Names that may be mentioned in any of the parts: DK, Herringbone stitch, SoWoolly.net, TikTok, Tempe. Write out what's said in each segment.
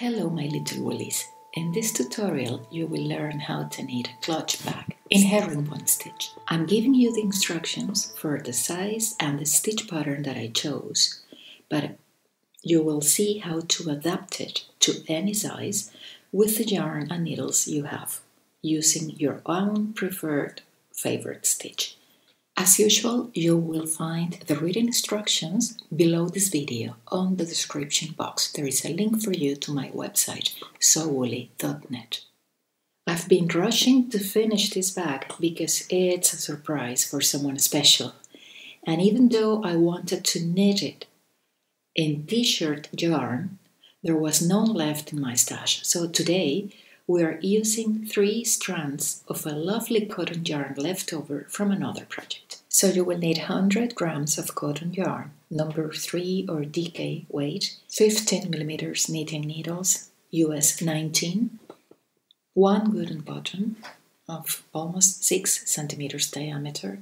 Hello my little woolies. In this tutorial you will learn how to knit a clutch bag in herringbone stitch. I'm giving you the instructions for the size and the stitch pattern that I chose, but you will see how to adapt it to any size with the yarn and needles you have, using your own preferred favorite stitch. As usual, you will find the written instructions below this video on the description box. There is a link for you to my website, SoWoolly.net. I've been rushing to finish this bag because it's a surprise for someone special. And even though I wanted to knit it in t-shirt yarn, there was none left in my stash. So today, we are using 3 strands of a lovely cotton yarn left over from another project. So you will need 100 grams of cotton yarn, number 3 or DK weight, 15 millimeters knitting needles, US 19, one wooden button of almost 6 centimeters diameter,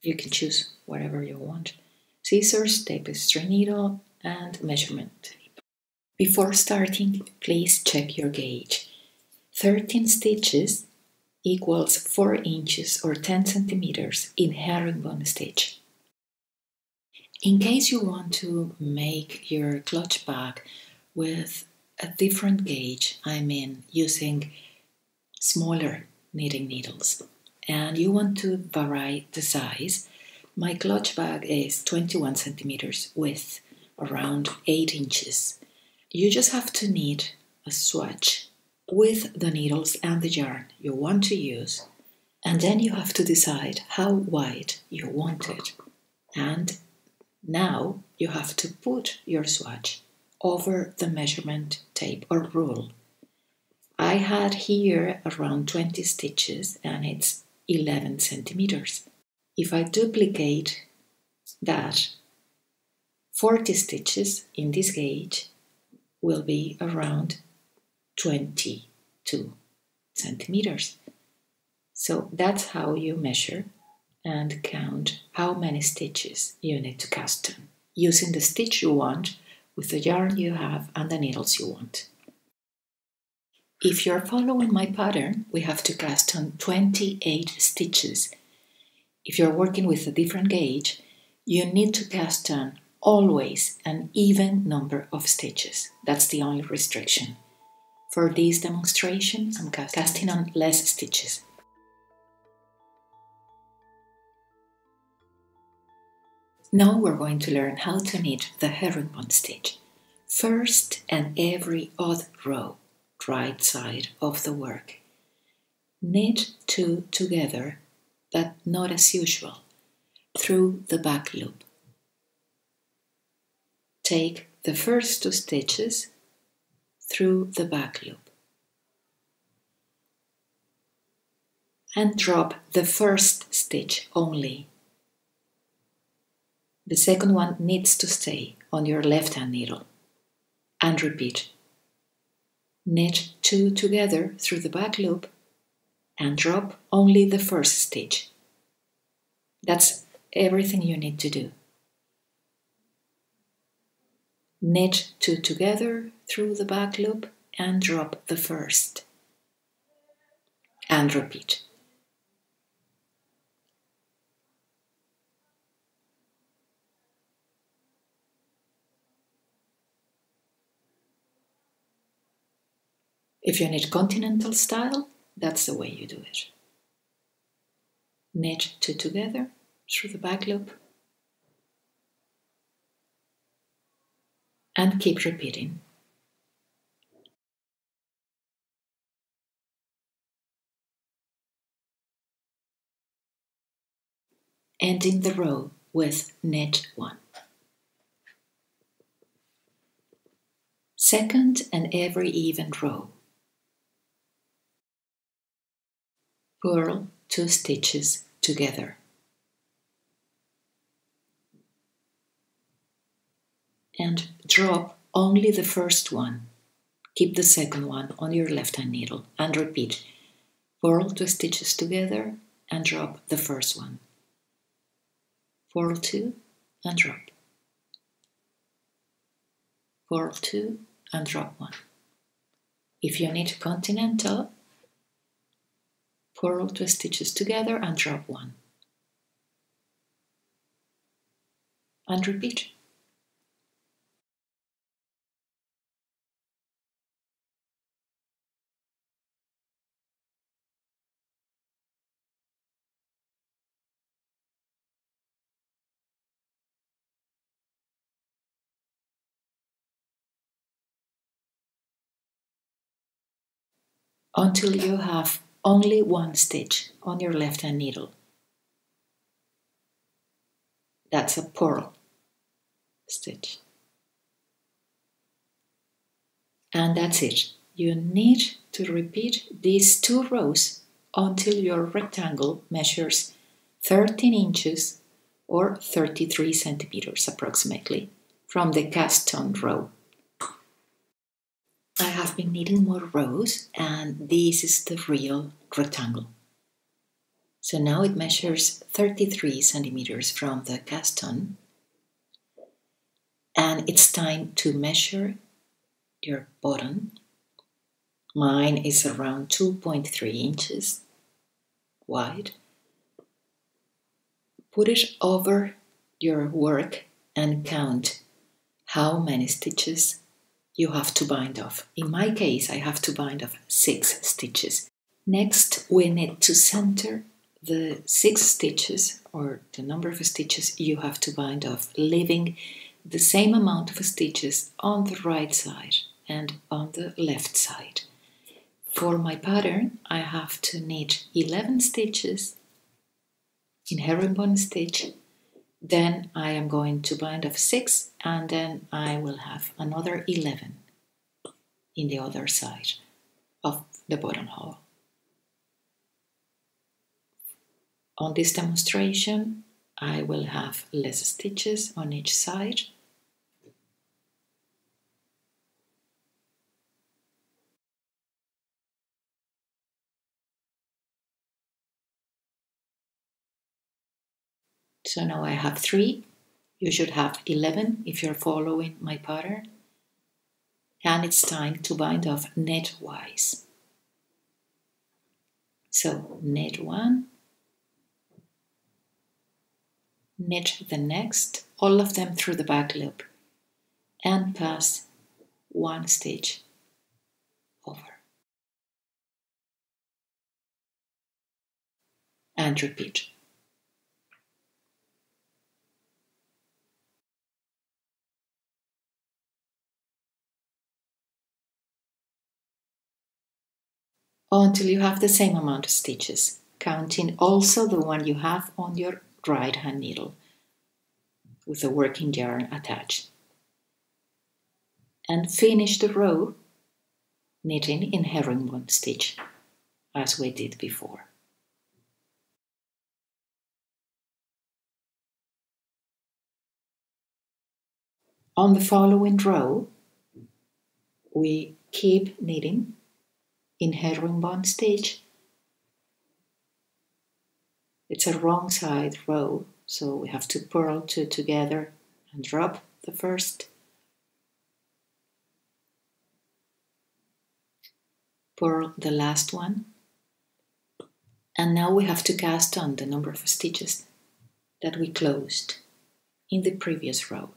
you can choose whatever you want, scissors, tapestry needle, and measurement tape. Before starting, please check your gauge. 13 stitches equals 4 inches or 10 centimeters in herringbone stitch. In case you want to make your clutch bag with a different gauge, I mean using smaller knitting needles, and you want to vary the size, my clutch bag is 21 centimeters with around 8 inches. You just have to knit a swatch with the needles and the yarn you want to use, and then you have to decide how wide you want it. And now you have to put your swatch over the measurement tape or rule. I had here around 20 stitches and it's 11 centimeters. If I duplicate that, 40 stitches in this gauge will be around 22 centimeters. So that's how you measure and count how many stitches you need to custom using the stitch you want, with the yarn you have and the needles you want. If you're following my pattern, we have to custom 28 stitches. If you're working with a different gauge, you need to custom always an even number of stitches. That's the only restriction. For this demonstration, I'm casting on less stitches. Now we're going to learn how to knit the herringbone stitch. First and every odd row, right side of the work. Knit 2 together, but not as usual, through the back loop. Take the first 2 stitches through the back loop and drop the first stitch only. The second one needs to stay on your left hand needle, and repeat. Knit 2 together through the back loop and drop only the first stitch. That's everything you need to do. Knit 2 together through the back loop and drop the first, and repeat. If you knit continental style, that's the way you do it. Knit 2 together through the back loop and keep repeating. Ending the row with knit 1. Second and every even row. Purl 2 stitches together. And drop only the first one. Keep the second one on your left hand needle and repeat. Purl 2 stitches together and drop the first one. Purl 2 and drop. Purl 2 and drop one. If you need continental, purl 2 stitches together and drop one. And repeat. Until you have only 1 stitch on your left hand needle. That's a purl stitch. And that's it. You need to repeat these 2 rows until your rectangle measures 13 inches or 33 centimeters approximately from the cast on row. I have been needing more rows, and this is the real rectangle. So now it measures 33 centimeters from the cast on, and it's time to measure your bottom. Mine is around 2.3 inches wide. Put it over your work and count how many stitches you have to bind off. In my case, I have to bind off 6 stitches. Next, we need to center the 6 stitches, or the number of stitches you have to bind off, leaving the same amount of stitches on the right side and on the left side. For my pattern, I have to knit 11 stitches in herringbone stitch. Then I am going to bind off 6, and then I will have another 11 in the other side of the bottom hole. On this demonstration, I will have less stitches on each side. So now I have 3, you should have 11 if you're following my pattern, and it's time to bind off netwise. So knit 1, knit the next, all of them through the back loop, and pass 1 stitch over. And repeat. Until you have the same amount of stitches, counting also the one you have on your right hand needle with the working yarn attached. And finish the row knitting in herringbone stitch as we did before. On the following row, we keep knitting in herringbone stitch. It's a wrong side row, so we have to purl 2 together and drop the first, purl the last one, and now we have to cast on the number of stitches that we closed in the previous row.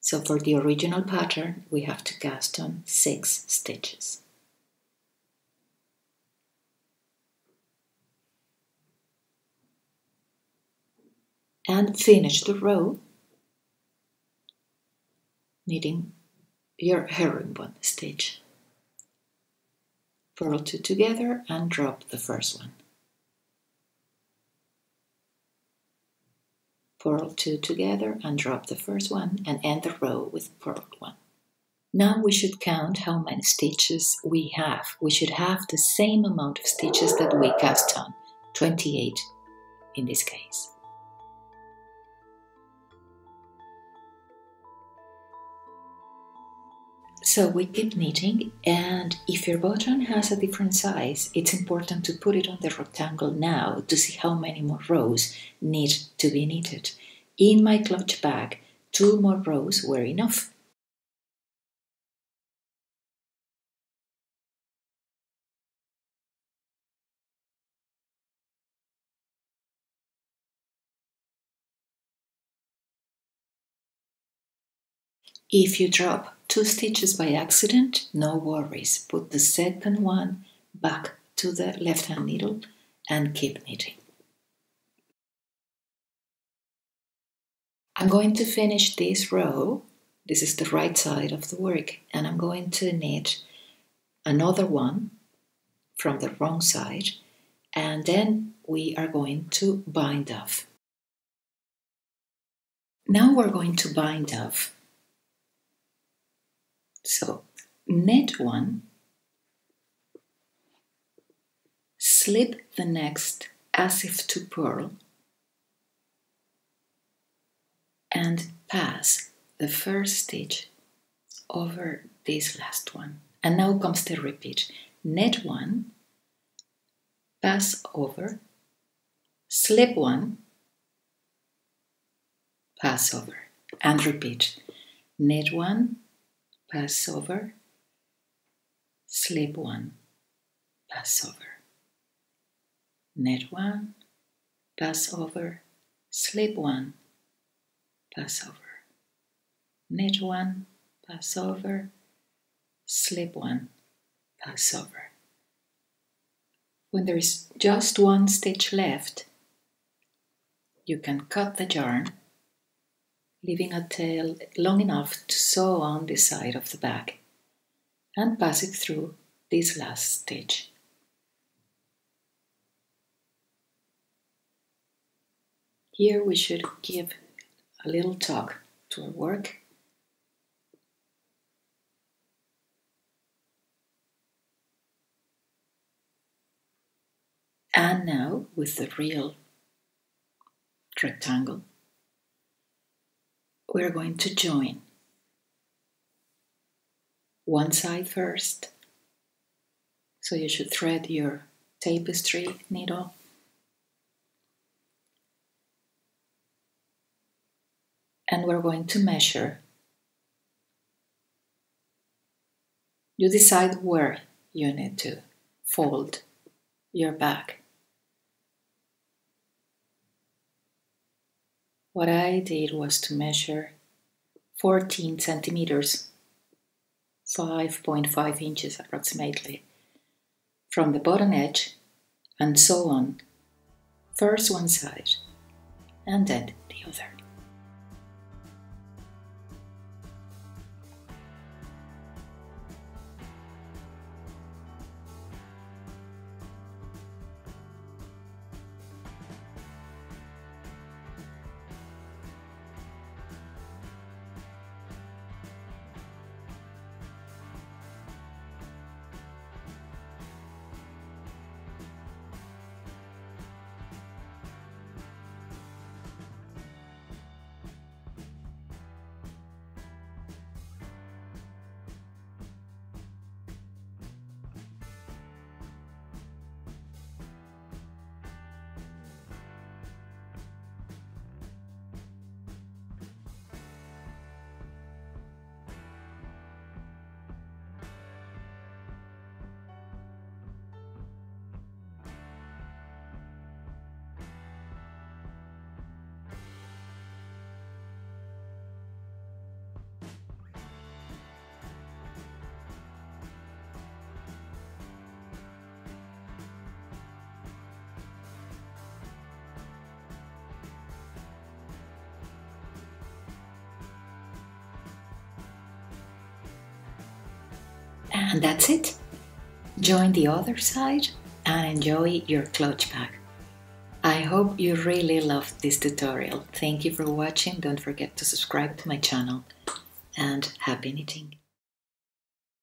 So for the original pattern, we have to cast on 6 stitches. And finish the row knitting your herringbone stitch. Purl 2 together and drop the first one. Purl 2 together and drop the first one, and end the row with purled 1. Now we should count how many stitches we have. We should have the same amount of stitches that we cast on, 28 in this case. So we keep knitting, and if your button has a different size, it's important to put it on the rectangle now to see how many more rows need to be knitted. In my clutch bag, 2 more rows were enough. If you drop 2 stitches by accident, no worries. Put the second one back to the left-hand needle and keep knitting. I'm going to finish this row. This is the right side of the work, and I'm going to knit another one from the wrong side, and then we are going to bind off. Now we're going to bind off. So, knit one, slip the next as if to purl, and pass the first stitch over this last one. And now comes the repeat. Knit one, pass over, slip one, pass over, and repeat. Knit one, pass over, slip one, pass over. Knit one, pass over, slip one, pass over. Knit one, pass over, slip one, pass over. When there is just one stitch left, you can cut the yarn, leaving a tail long enough to sew on the side of the bag, and pass it through this last stitch. Here we should give a little tuck to our work. And now, with the real rectangle, we're going to join one side first. So you should thread your tapestry needle and we're going to measure. You decide where you need to fold your bag. What I did was to measure 14 centimeters, 5.5 inches approximately, from the bottom edge and so on. First one side and then the other. And that's it. Join the other side and enjoy your clutch bag. I hope you really loved this tutorial. Thank you for watching. Don't forget to subscribe to my channel and happy knitting.